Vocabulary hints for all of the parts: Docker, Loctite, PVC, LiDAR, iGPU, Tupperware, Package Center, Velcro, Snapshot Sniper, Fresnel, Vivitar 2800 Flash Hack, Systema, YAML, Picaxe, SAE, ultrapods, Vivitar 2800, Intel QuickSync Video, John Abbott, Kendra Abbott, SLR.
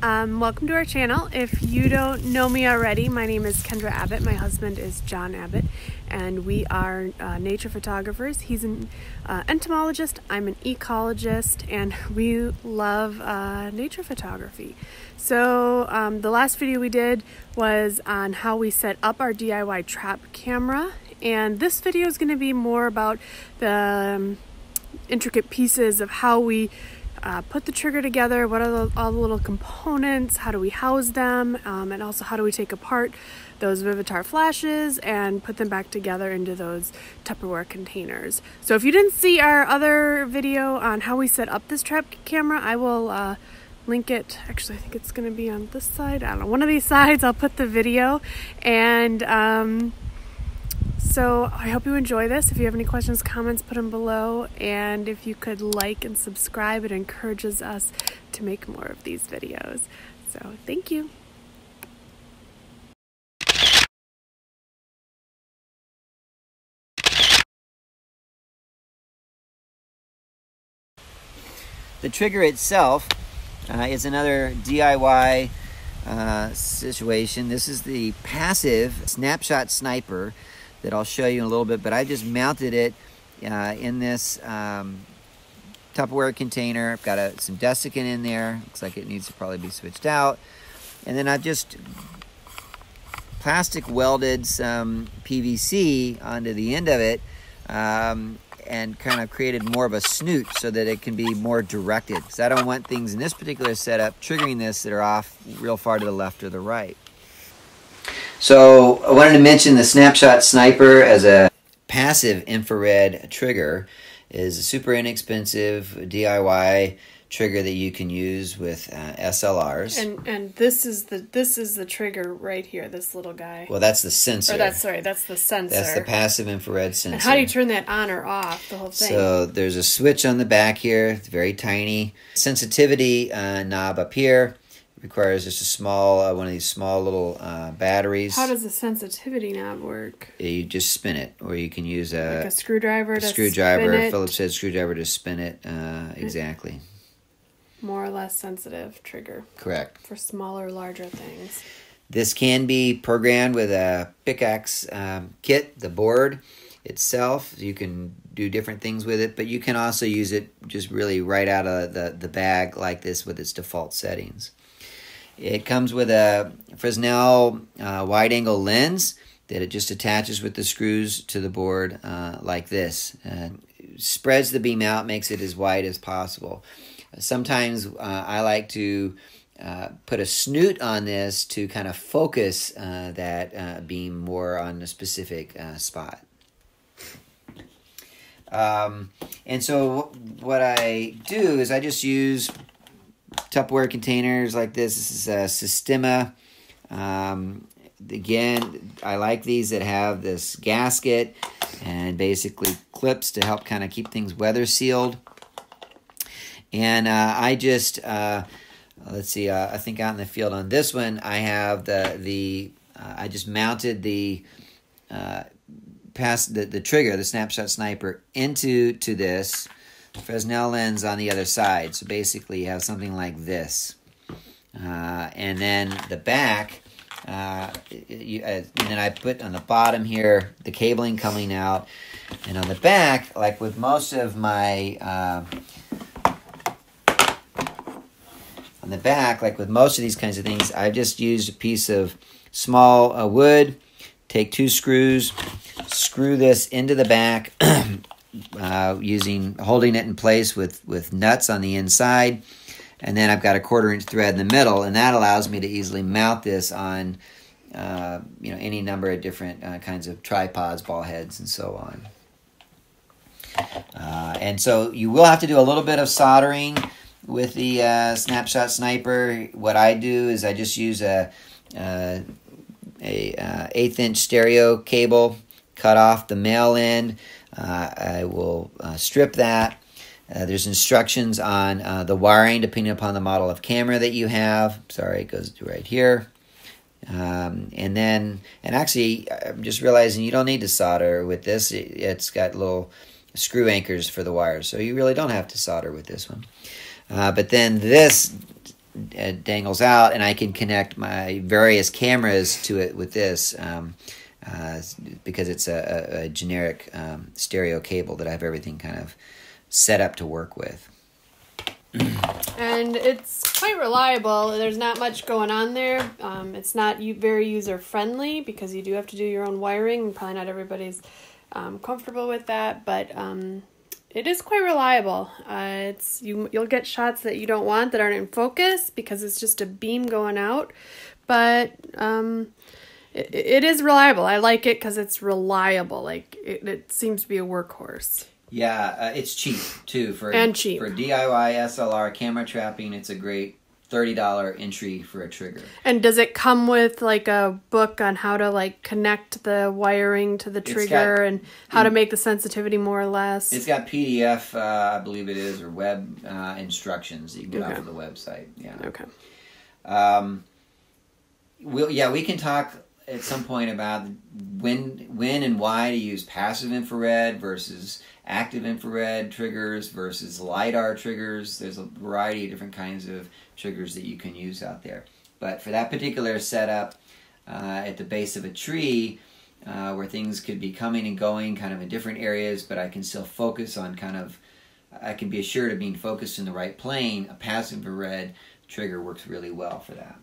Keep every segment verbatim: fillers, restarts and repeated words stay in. Um, welcome to our channel. If you don't know me already, my name is Kendra Abbott. My husband is John Abbott, and we are uh, nature photographers. He's an uh, entomologist, I'm an ecologist, and we love uh, nature photography. So um, the last video we did was on how we set up our D I Y trap camera, and this video is going to be more about the um, intricate pieces of how we Uh, put the trigger together, what are the, all the little components, how do we house them, um, and also how do we take apart those Vivitar flashes and put them back together into those Tupperware containers. So if you didn't see our other video on how we set up this trap camera, I will uh, link it. Actually, I think it's going to be on this side. I don't know, one of these sides. I'll put the video, and um, so I hope you enjoy this. If you have any questions, comments, put them below. And if you could like and subscribe, it encourages us to make more of these videos. So thank you. The trigger itself uh, is another D I Y uh, situation. This is the passive Snapshot Sniper that I'll show you in a little bit, but I just mounted it uh, in this um, Tupperware container. I've got a, some desiccant in there. Looks like it needs to probably be switched out. And then I've just plastic welded some P V C onto the end of it um, and kind of created more of a snoot so that it can be more directed, because I don't want things in this particular setup triggering this that are off real far to the left or the right. So I wanted to mention the Snapshot Sniper as a passive infrared trigger. It is a super inexpensive D I Y trigger that you can use with uh, S L Rs. And and this is the this is the trigger right here. This little guy. Well, that's the sensor. Or that's sorry, that's the sensor. That's the passive infrared sensor. And how do you turn that on or off? The whole thing. So there's a switch on the back here. It's very tiny. Sensitivity uh, knob up here. Requires just a small, uh, one of these small little uh, batteries. How does the sensitivity knob work? You just spin it, or you can use a, like a screwdriver. A to screwdriver, spin it. Phillips head screwdriver to spin it. Uh, exactly. More or less sensitive trigger. Correct. For smaller, larger things. This can be programmed with a Picaxe um, kit, the board itself. You can do different things with it, but you can also use it just really right out of the, the bag like this with its default settings. It comes with a Fresnel uh, wide-angle lens that it just attaches with the screws to the board uh, like this. Uh, spreads the beam out, makes it as wide as possible. Sometimes uh, I like to uh, put a snoot on this to kind of focus uh, that uh, beam more on a specific uh, spot. Um, and so what I do is I just use Tupperware containers like this. This is a Systema. Um, again, I like these that have this gasket and basically clips to help kind of keep things weather sealed. And uh, I just, uh, let's see, uh, I think out in the field on this one, I have the, the uh, I just mounted the, uh, past the, the trigger, the Snapshot Sniper, into to this Fresnel lens on the other side. So basically you have something like this, uh, and then the back uh, you, uh, and then I put on the bottom here the cabling coming out, and on the back, like with most of my uh, on the back like with most of these kinds of things, I've just used a piece of small uh, wood, take two screws, screw this into the back Uh, using holding it in place with with nuts on the inside, and then I've got a quarter inch thread in the middle, and that allows me to easily mount this on uh, you know, any number of different uh, kinds of tripods, ball heads, and so on. Uh, and so you will have to do a little bit of soldering with the uh, Snapshot Sniper. What I do is I just use a uh, a uh, eighth inch stereo cable, cut off the male end. Uh, I will uh, strip that. Uh, there's instructions on uh, the wiring depending upon the model of camera that you have. Sorry, it goes right here. Um, and then, and actually, I'm just realizing you don't need to solder with this. It, it's got little screw anchors for the wires, so you really don't have to solder with this one. Uh, but then this uh, dangles out, and I can connect my various cameras to it with this um, uh, because it's a, a generic um, stereo cable that I have everything kind of set up to work with. And it's quite reliable. There's not much going on there. Um, it's not very user-friendly because you do have to do your own wiring. Probably not everybody's um, comfortable with that, but um, it is quite reliable. Uh, it's you, you'll get shots that you don't want that aren't in focus because it's just a beam going out, but um, it, it is reliable. I like it because it's reliable. Like it, it seems to be a workhorse. Yeah, uh, it's cheap too for and cheap. for D I Y S L R camera trapping. It's a great thirty dollar entry for a trigger. And does it come with like a book on how to like connect the wiring to the trigger got, and how to make the sensitivity more or less? It's got P D F, uh, I believe it is, or web uh, instructions that you can get okay. off of the website. Yeah. Okay. Um. We'll yeah we can talk at some point about when when and why to use passive infrared versus active infrared triggers versus LiDAR triggers. There's a variety of different kinds of triggers that you can use out there. But for that particular setup uh, at the base of a tree uh, where things could be coming and going kind of in different areas, but I can still focus on kind of, I can be assured of being focused in the right plane, a passive infrared trigger works really well for that.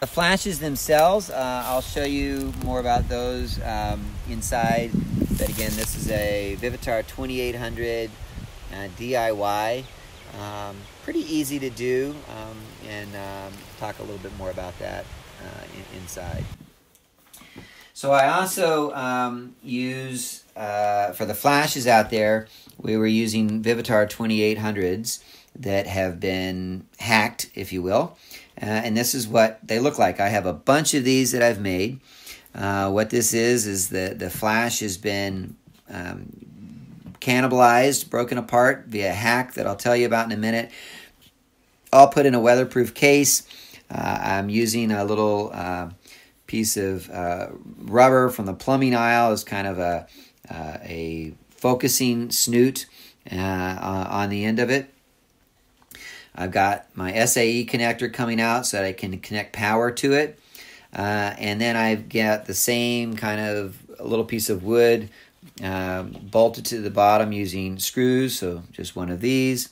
The flashes themselves, uh, I'll show you more about those um, inside. But again, this is a Vivitar twenty-eight hundred uh, D I Y. Um, pretty easy to do, um, and um, talk a little bit more about that uh, in inside. So I also um, use, uh, for the flashes out there, we were using Vivitar twenty-eight hundreds that have been hacked, if you will. Uh, and this is what they look like. I have a bunch of these that I've made. Uh, what this is is the, the flash has been um, cannibalized, broken apart via hack that I'll tell you about in a minute. All put in a weatherproof case. Uh, I'm using a little uh, piece of uh, rubber from the plumbing aisle as kind of a, uh, a focusing snoot uh, on the end of it. I've got my S A E connector coming out so that I can connect power to it. Uh, and then I've got the same kind of little piece of wood um, bolted to the bottom using screws, so just one of these,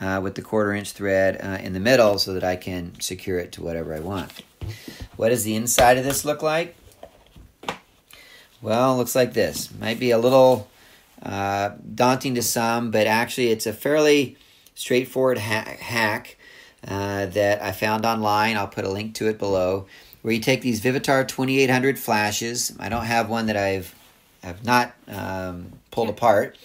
uh, with the quarter inch thread uh, in the middle so that I can secure it to whatever I want. What does the inside of this look like? Well, it looks like this. Might be a little uh, daunting to some, but actually it's a fairly straightforward ha hack uh, that I found online. I'll put a link to it below, where you take these Vivitar twenty-eight hundred flashes. I don't have one that I've have not um, pulled apart,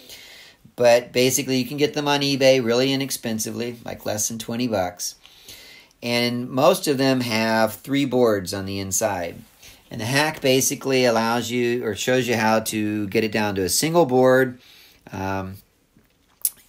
but basically you can get them on eBay really inexpensively, like less than twenty bucks. And most of them have three boards on the inside. And the hack basically allows you or shows you how to get it down to a single board. Um,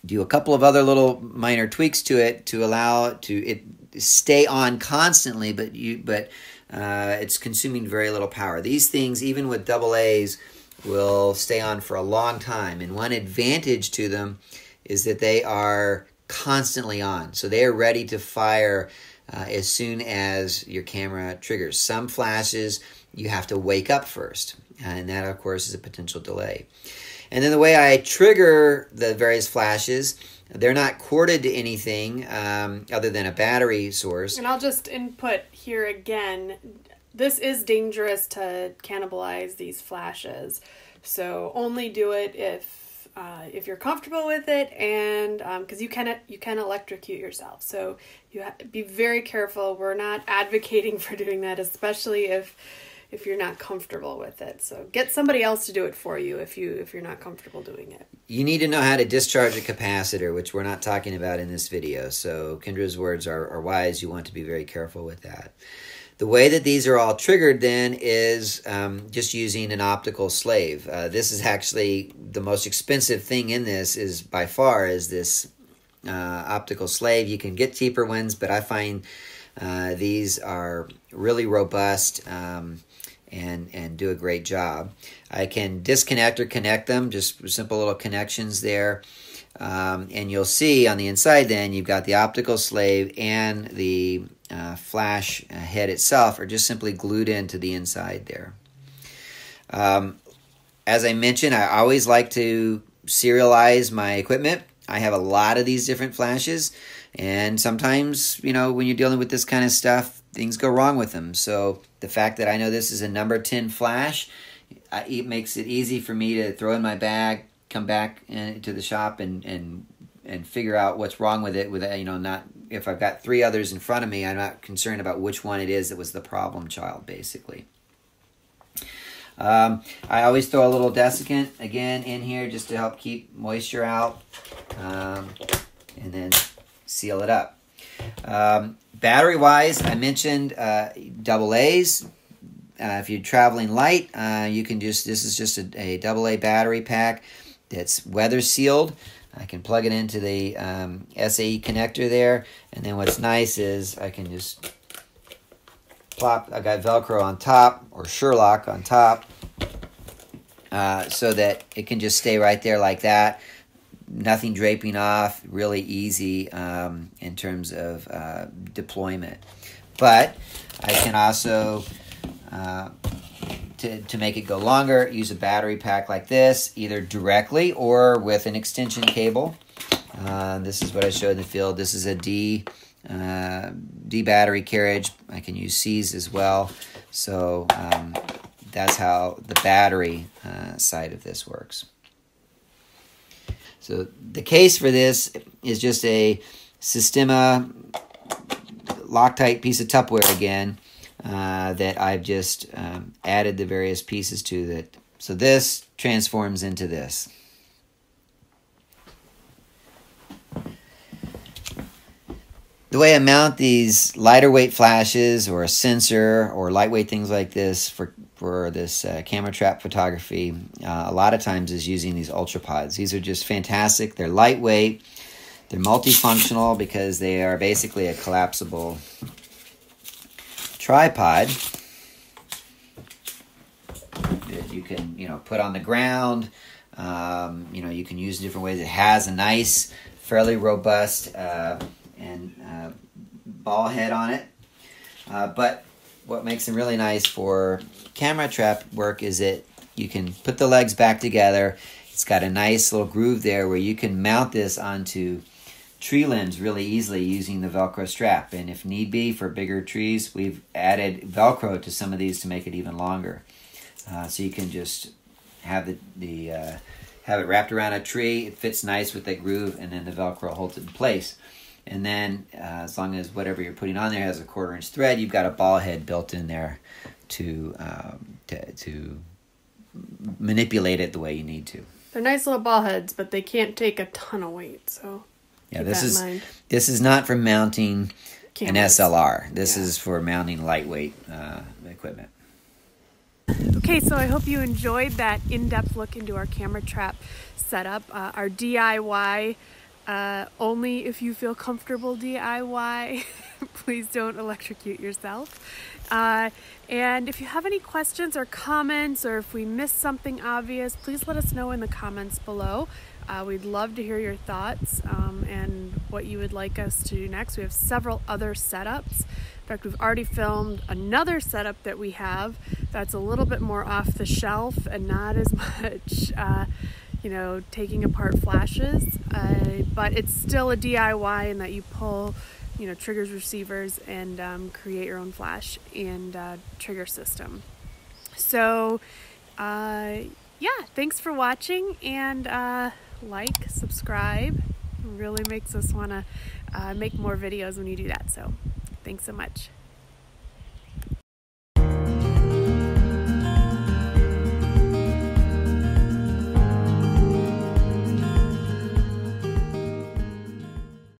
Do a couple of other little minor tweaks to it to allow it to it stay on constantly, but you but uh, it's consuming very little power. These things, even with double A's, will stay on for a long time. And one advantage to them is that they are constantly on, so they are ready to fire uh, as soon as your camera triggers. Some flashes you have to wake up first, and that of course is a potential delay. And then the way I trigger the various flashes, they're not corded to anything um, other than a battery source. And I'll just input here again, this is dangerous to cannibalize these flashes. So only do it if, uh, if you're comfortable with it, and because um, you can, you can electrocute yourself. So you have to be very careful. We're not advocating for doing that, especially if... if you're not comfortable with it. So get somebody else to do it for you if, you if you're not comfortable doing it. You need to know how to discharge a capacitor, which we're not talking about in this video. So Kendra's words are, are wise. You want to be very careful with that. The way that these are all triggered then is um, just using an optical slave. Uh, this is actually the most expensive thing in this is by far is this uh, optical slave. You can get cheaper ones, but I find uh, these are really robust. Um, And, and do a great job. I can disconnect or connect them, just simple little connections there. Um, and you'll see on the inside then you've got the optical slave and the uh, flash head itself are just simply glued into the inside there. Um, as I mentioned, I always like to serialize my equipment. I have a lot of these different flashes, and sometimes, you know, when you're dealing with this kind of stuff, things go wrong with them. So the fact that I know this is a number ten flash, it makes it easy for me to throw in my bag, come back into the shop and, and, and figure out what's wrong with it. With, you know, not if I've got three others in front of me, I'm not concerned about which one it is that was the problem child, basically. Um, I always throw a little desiccant, again, in here just to help keep moisture out, um, and then seal it up. Um, Battery-wise, I mentioned uh, double A's. Uh, if you're traveling light, uh, you can just, this is just a double A battery pack that's weather-sealed. I can plug it into the um, S A E connector there, and then what's nice is I can just... I've got Velcro on top, or Sherlock on top, uh, so that it can just stay right there like that. Nothing draping off, really easy um, in terms of uh, deployment. But I can also, uh, to, to make it go longer, use a battery pack like this, either directly or with an extension cable. Uh, this is what I showed in the field. This is a D. Uh, D battery carriage. I can use C's as well. So um, that's how the battery uh, side of this works. So the case for this is just a Systema Loctite piece of Tupperware again uh, that I've just um, added the various pieces to that. So this transforms into this. The way I mount these lighter weight flashes or a sensor or lightweight things like this for, for this uh, camera trap photography uh, a lot of times is using these ultrapods. These are just fantastic. They're lightweight. They're multifunctional because they are basically a collapsible tripod that you can, you know, put on the ground. Um, you know, you can use it different ways. It has a nice, fairly robust... Uh, and uh, ball head on it. Uh, but what makes them really nice for camera trap work is that you can put the legs back together. It's got a nice little groove there where you can mount this onto tree limbs really easily using the Velcro strap. And if need be, for bigger trees, we've added Velcro to some of these to make it even longer. Uh, so you can just have the, the uh, have it wrapped around a tree. It fits nice with that groove, and then the Velcro holds it in place. And then uh, as long as whatever you're putting on there has a quarter inch thread, you've got a ball head built in there to, um, to, to manipulate it the way you need to. They're nice little ball heads, but they can't take a ton of weight. So yeah, this is, this is not for mounting an S L R. This is for mounting lightweight uh, equipment. Okay, so I hope you enjoyed that in-depth look into our camera trap setup, uh, our D I Y. Uh, only if you feel comfortable D I Y. Please don't electrocute yourself. Uh, and if you have any questions or comments, or if we missed something obvious, please let us know in the comments below. Uh, we'd love to hear your thoughts um, and what you would like us to do next. We have several other setups. In fact, we've already filmed another setup that we have that's a little bit more off the shelf and not as much... Uh, you know, taking apart flashes, uh, but it's still a D I Y in that you pull, you know, triggers, receivers, and um, create your own flash and uh, trigger system. So, uh, yeah, thanks for watching, and uh, like, subscribe. It really makes us want to uh, make more videos when you do that, so thanks so much.